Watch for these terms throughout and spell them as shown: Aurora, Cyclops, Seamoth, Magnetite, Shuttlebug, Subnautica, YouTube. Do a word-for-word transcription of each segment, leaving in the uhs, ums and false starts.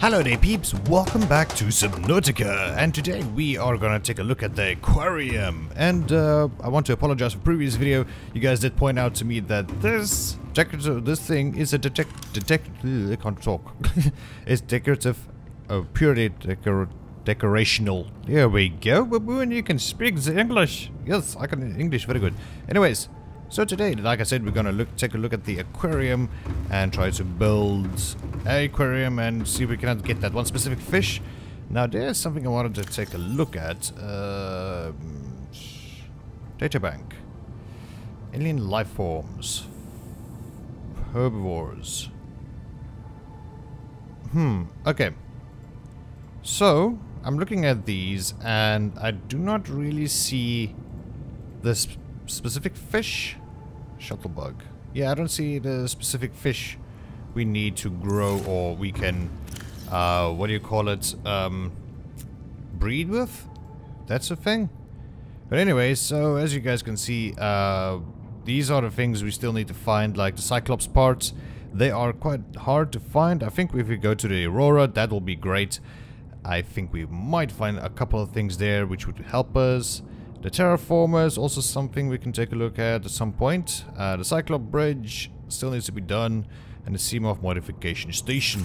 Hello there peeps, welcome back to Subnautica, and today we are gonna take a look at the aquarium. And uh, I want to apologize for previous video. You guys did point out to me that this decorative, this thing is a detect, detect, I can't talk. It's decorative, oh, purely decor, decorational. There we go, baboon, you can speak the English. Yes, I can English, very good. Anyways. So today, like I said, we're gonna look, take a look at the aquarium and try to build an aquarium and see if we can get that one specific fish. Now, there's something I wanted to take a look at. Uh, data bank. Alien life forms. Herbivores. Hmm, okay. So, I'm looking at these and I do not really see this specific fish. Shuttlebug. Yeah, I don't see the specific fish we need to grow or we can uh, what do you call it, um, breed with? That's a thing. But anyway, so as you guys can see, uh, these are the things we still need to find, like the Cyclops parts. They are quite hard to find. I think if we go to the Aurora, that will be great. I think we might find a couple of things there which would help us. The terraformer is also something we can take a look at at some point. Uh, the Cyclops bridge still needs to be done, and the Seamoth modification station.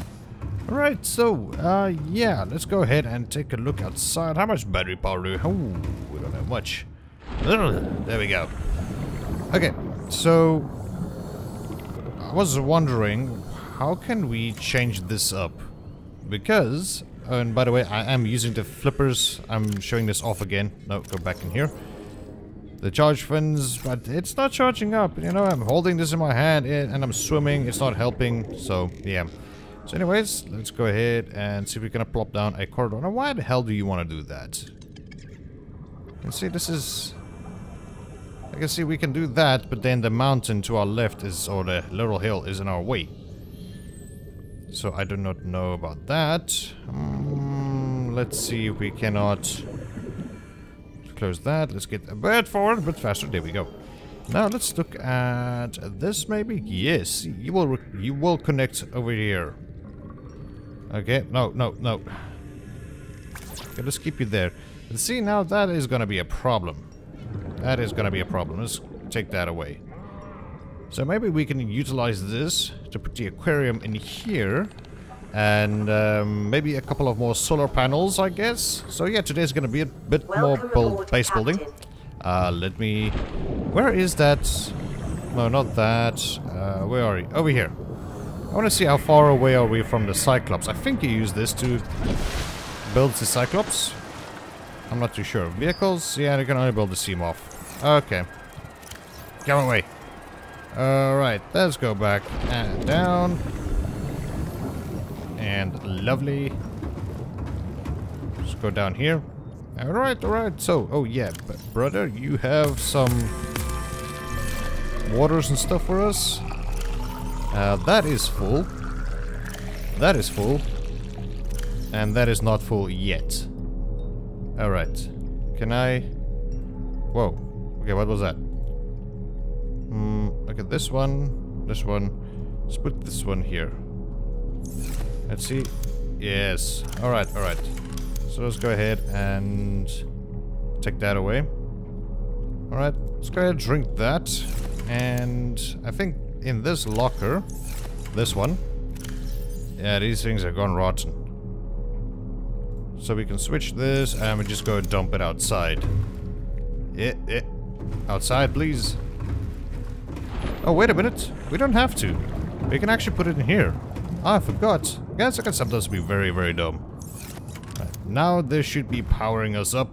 Alright, so, uh, yeah, let's go ahead and take a look outside. How much battery power do we have? We don't have much. There we go. Okay, so, I was wondering, how can we change this up? Because... Oh, and by the way, I am using the flippers. I'm showing this off again. No, go back in here. The charge fins, but it's not charging up. You know, I'm holding this in my hand and I'm swimming. It's not helping. So, yeah. So, anyways, let's go ahead and see if we can plop down a corridor. Now, why the hell do you want to do that? You can see this is... I can see we can do that, but then the mountain to our left is, or the little hill is in our way. So I do not know about that. Mm, let's see if we cannot close that. Let's get a bit forward, a bit faster. There we go. Now let's look at this maybe. Yes, you will you will connect over here. Okay, no, no, no. Okay, let's keep you there. And see, now that is going to be a problem. That is going to be a problem. Let's take that away. So maybe we can utilize this to put the aquarium in here. And um, maybe a couple of more solar panels, I guess. So yeah, today's going to be a bit Welcome more build base Captain. building. Uh, let me... Where is that? No, not that. Uh, where are you? Over here. I want to see how far away are we from the Cyclops. I think you use this to build the Cyclops. I'm not too sure. Vehicles? Yeah, you can only build the Seamoth. Okay. Come away. Alright, let's go back and down. And lovely. Let's go down here. Alright, alright. So, oh yeah, but brother, you have some waters and stuff for us. Uh, that is full. That is full. And that is not full yet. Alright. Can I... Whoa. Okay, what was that? Mm, okay, this one, this one, let's put this one here. Let's see. Yes. Alright, alright. So let's go ahead and take that away. Alright, let's go ahead and drink that. And I think in this locker, this one, yeah, these things are gone rotten. So we can switch this and we just go and dump it outside. Yeah, yeah. Outside, please. Oh, wait a minute. We don't have to. We can actually put it in here. Ah, I forgot. Guys, I can sometimes be very, very dumb. Right, now this should be powering us up.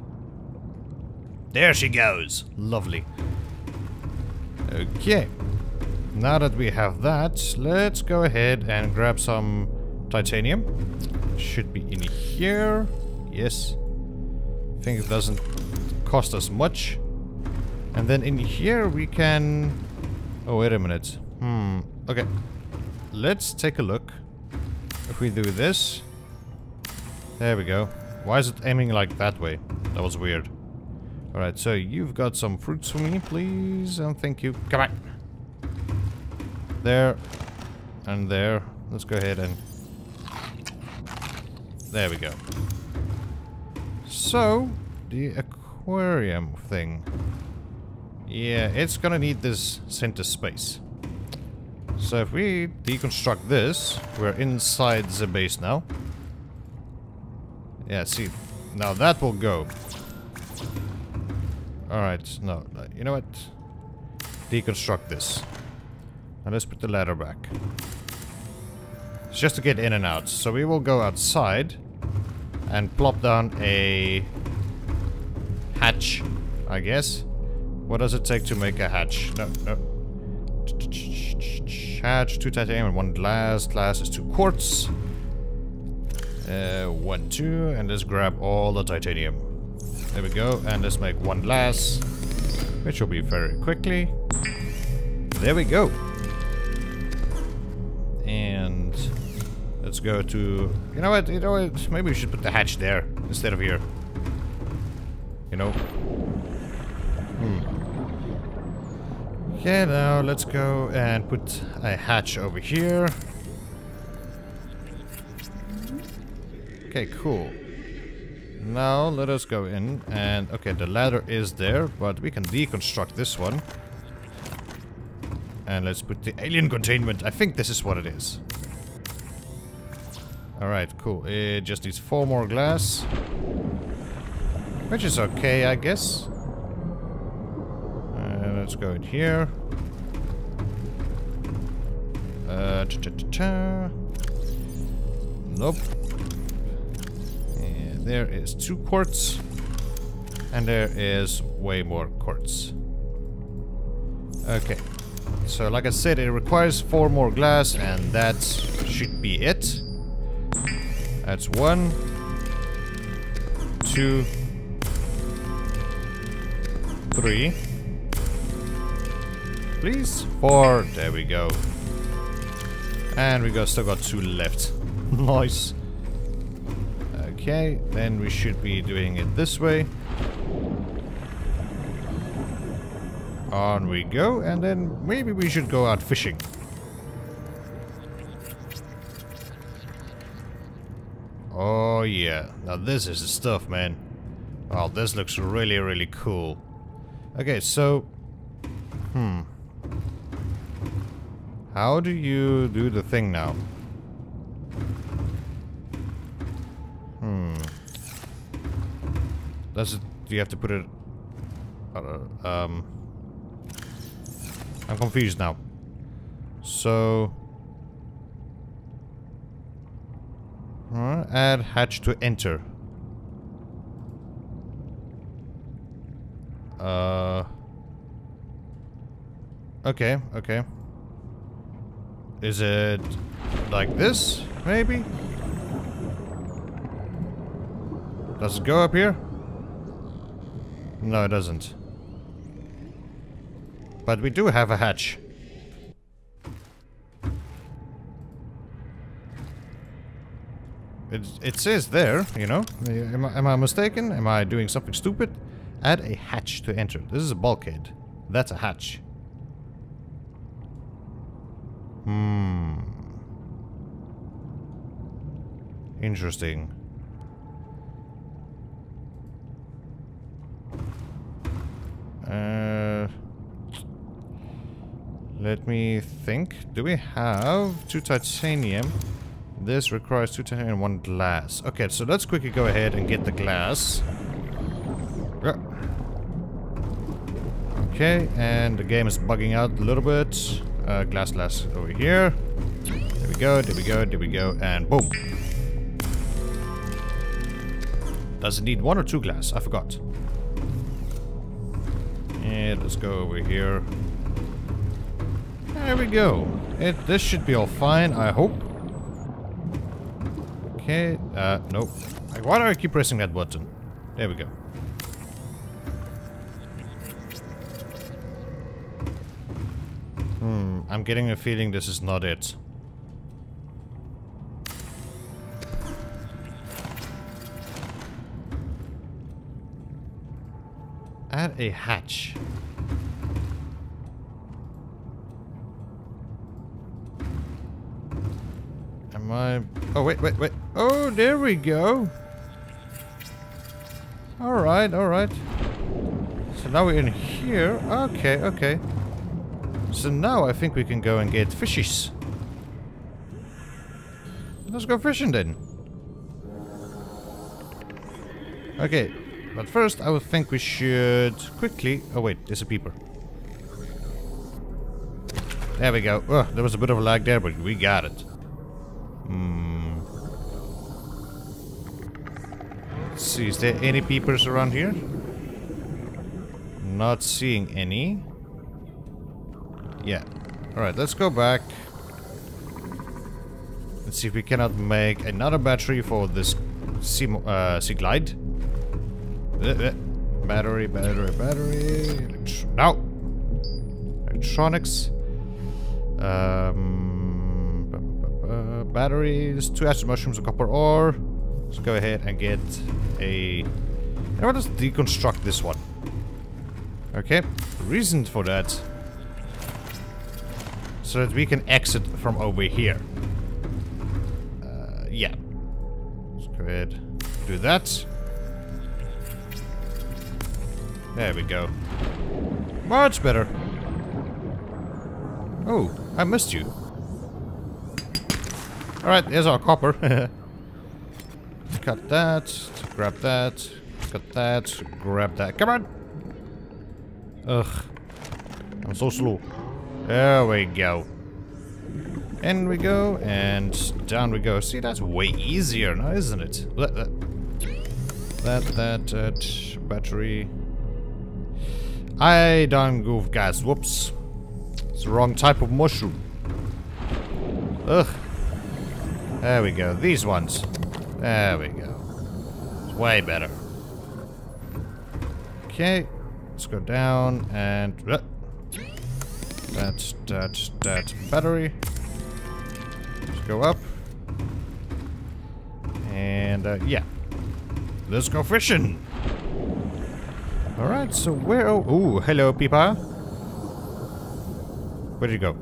There she goes. Lovely. Okay. Now that we have that, let's go ahead and grab some titanium. Should be in here. Yes. I think it doesn't cost us much. And then in here we can... Oh, wait a minute. Hmm. Okay. Let's take a look. If we do this. There we go. Why is it aiming like that way? That was weird. Alright, so you've got some fruits for me, please. And thank you. Come back. There. And there. Let's go ahead and... There we go. So, the aquarium thing. Yeah, it's gonna need this center space. So if we deconstruct this, we're inside the base now. Yeah, see, now that will go. Alright, no, you know what? Deconstruct this. Now let's put the ladder back. It's just to get in and out. So we will go outside and plop down a hatch, I guess. What does it take to make a hatch? No, no. Hatch, two titanium and one glass. Glass is two quartz. Uh, one, two, and let's grab all the titanium. There we go, and let's make one glass, which will be very quickly. There we go. And let's go to, you know what, you know what, maybe we should put the hatch there instead of here. You know. Hmm. Okay, now let's go and put a hatch over here. Okay, cool. Now let us go in and, okay, the ladder is there, but we can deconstruct this one. And let's put the alien containment. I think this is what it is. Alright, cool. It just needs four more glass. Which is okay, I guess. Uh, let's go in here. Uh, ta-ta-ta-ta. Nope. And there is two quartz. And there is way more quartz. Okay. So, like I said, it requires four more glass, and that should be it. That's one, two, three, please, four. There we go. And we got still got two left. Nice. Okay, then we should be doing it this way. On we go, and then maybe we should go out fishing. Oh yeah, now this is the stuff, man. Oh, this looks really, really cool. Okay, so... Hmm. How do you do the thing now? Hmm. Does it... Do you have to put it... I don't know, um... I'm confused now. So... Uh, add hatch to enter. Uh... Okay, okay. Is it... like this, maybe? Does it go up here? No, it doesn't. But we do have a hatch. It, it says there, you know. Am I, am I mistaken? Am I doing something stupid? Add a hatch to enter. This is a bulkhead. That's a hatch. Hmm. Interesting. Uh... Let me think. Do we have two titanium? This requires two titanium and one glass. Okay, so let's quickly go ahead and get the glass. Okay, and the game is bugging out a little bit. Uh, glass, glass over here. There we go, there we go, there we go, and boom. Does it need one or two glass? I forgot. Yeah, let's go over here. There we go. It, this should be all fine, I hope. Okay, uh, nope. Why do I keep pressing that button? There we go. Hmm, I'm getting a feeling this is not it. Add a hatch. Am Am I... Oh, wait, wait, wait. Oh, there we go. All right, all right. So now we're in here. Okay, okay. So now I think we can go and get fishies. Let's go fishing then. Okay, but first I would think we should quickly... Oh wait, there's a peeper. There we go. Oh, there was a bit of a lag there, but we got it. Hmm. Let's see, is there any peepers around here? Not seeing any. Yeah. Alright, let's go back. Let's see if we cannot make another battery for this sea, uh, sea glide. Uh, battery, battery, battery. Electro no! Electronics. Um, uh, batteries, two acid mushrooms, a copper ore. Let's go ahead and get a... I want to deconstruct this one. Okay. Reason for that. So that we can exit from over here. Uh, yeah. Let's go ahead and do that. There we go. Much better. Oh, I missed you. Alright, there's our copper. Cut that, grab that, cut that, grab that. Come on! Ugh. I'm so slow. There we go. In we go, and down we go. See, that's way easier now, isn't it? That, that, that, that uh, battery. I don't goof, guys. Whoops. It's the wrong type of mushroom. Ugh. There we go. These ones. There we go. It's way better. Okay. Let's go down and... Uh, that, that, that battery. Let's go up. And, uh, yeah. Let's go fishing. Alright, so where... Oh, ooh, hello, Peepa. Where'd you go?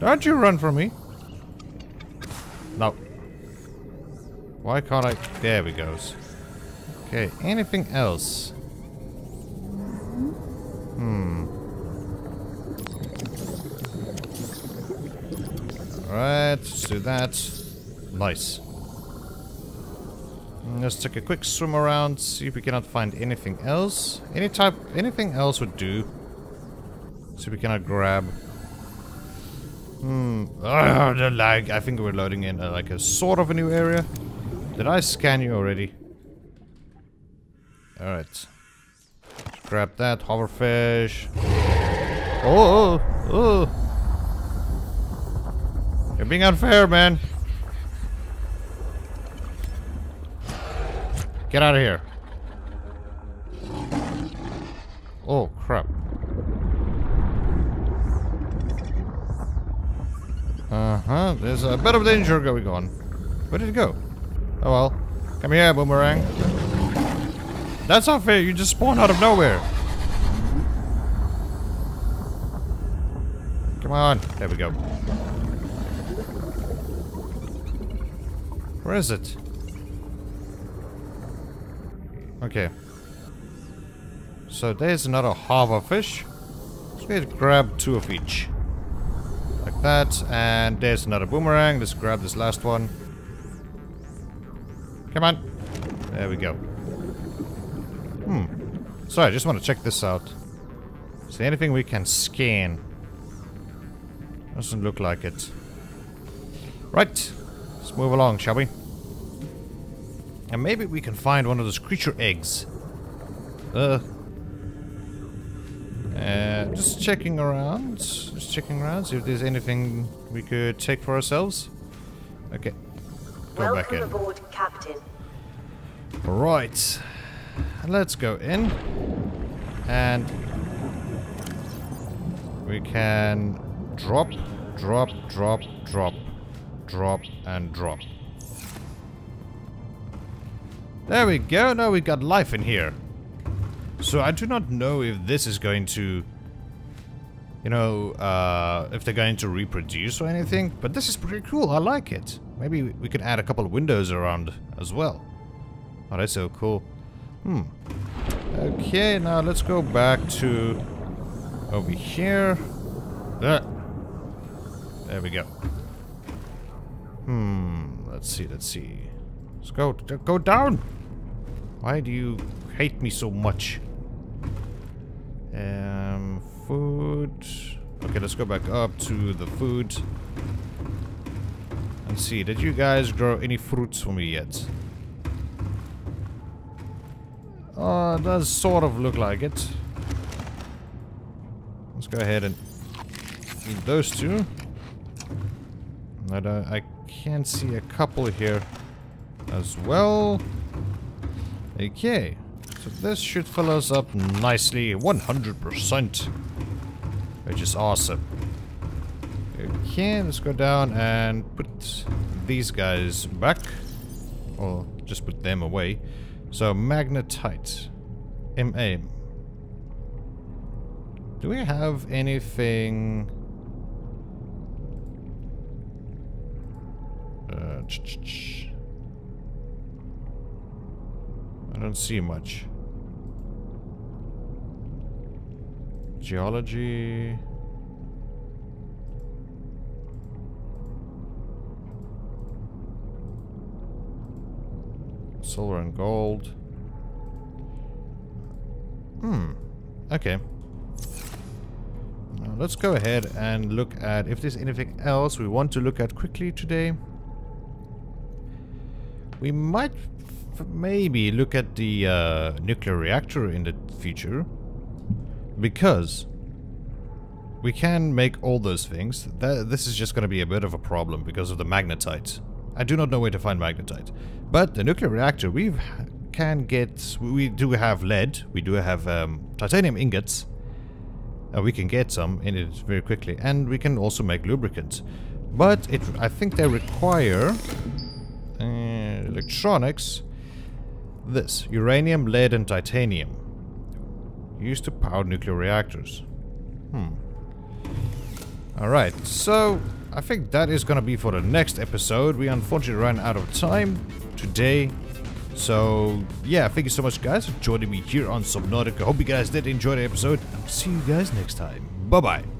Don't you run from me. No. Why can't I... There we goes. Okay, anything else? Hmm. Alright, let's do that. Nice. Let's take a quick swim around, see if we cannot find anything else. Any type... Anything else would do. See if we cannot grab... Hmm. Oh, the lag. I think we're loading in uh, like a sort of a new area. Did I scan you already? Alright. Grab that, hoverfish. Oh, oh, oh. You're being unfair, man. Get out of here. Oh, crap. Uh-huh, there's a bit of danger going on. Where did it go? Oh well. Come here, boomerang. That's not fair, you just spawn out of nowhere. Come on. There we go. Where is it? Okay. So there's another harbor fish. So we had to grab two of each. Like that, and there's another boomerang. Let's grab this last one. Come on. There we go. Hmm. So I just want to check this out. Is there anything we can scan? Doesn't look like it. Right. Let's move along, shall we? And maybe we can find one of those creature eggs. Uh. Uh, just checking around, just checking around, see if there's anything we could take for ourselves. Okay, go back in. Welcome aboard, Captain. Right, let's go in, and we can drop, drop, drop, drop, drop, and drop. There we go. Now we got life in here. So I do not know if this is going to, you know, uh, if they're going to reproduce or anything. But this is pretty cool. I like it. Maybe we could add a couple of windows around as well. Oh, that's so cool. Hmm. Okay, now let's go back to over here. There. There we go. Hmm. Let's see. Let's see. Let's go. Go down. Why do you hate me so much? Um, food. Okay, let's go back up to the food. And see, did you guys grow any fruits for me yet? Uh, it does sort of look like it. Let's go ahead and eat those two. I don't, I can see a couple here as well. Okay. So this should fill us up nicely, one hundred percent, which is awesome. Okay, let's go down and put these guys back, or just put them away. So magnetite, M A. Do we have anything? Uh, ch -ch -ch. I don't see much. Geology. Silver and gold. Hmm. Okay. Now let's go ahead and look at if there's anything else we want to look at quickly today. We might maybe look at the uh, nuclear reactor in the future, because we can make all those things. That, this is just going to be a bit of a problem because of the magnetite. I do not know where to find magnetite. But the nuclear reactor, we can get... We do have lead. We do have um, titanium ingots. Uh, we can get some in it very quickly. And we can also make lubricants. But it, I think they require uh, electronics. This. Uranium, lead and titanium. Used to power nuclear reactors. Hmm. Alright, so... I think that is going to be for the next episode. We unfortunately ran out of time today. So, yeah, thank you so much, guys, for joining me here on Subnautica. Hope you guys did enjoy the episode. I'll see you guys next time. Bye-bye.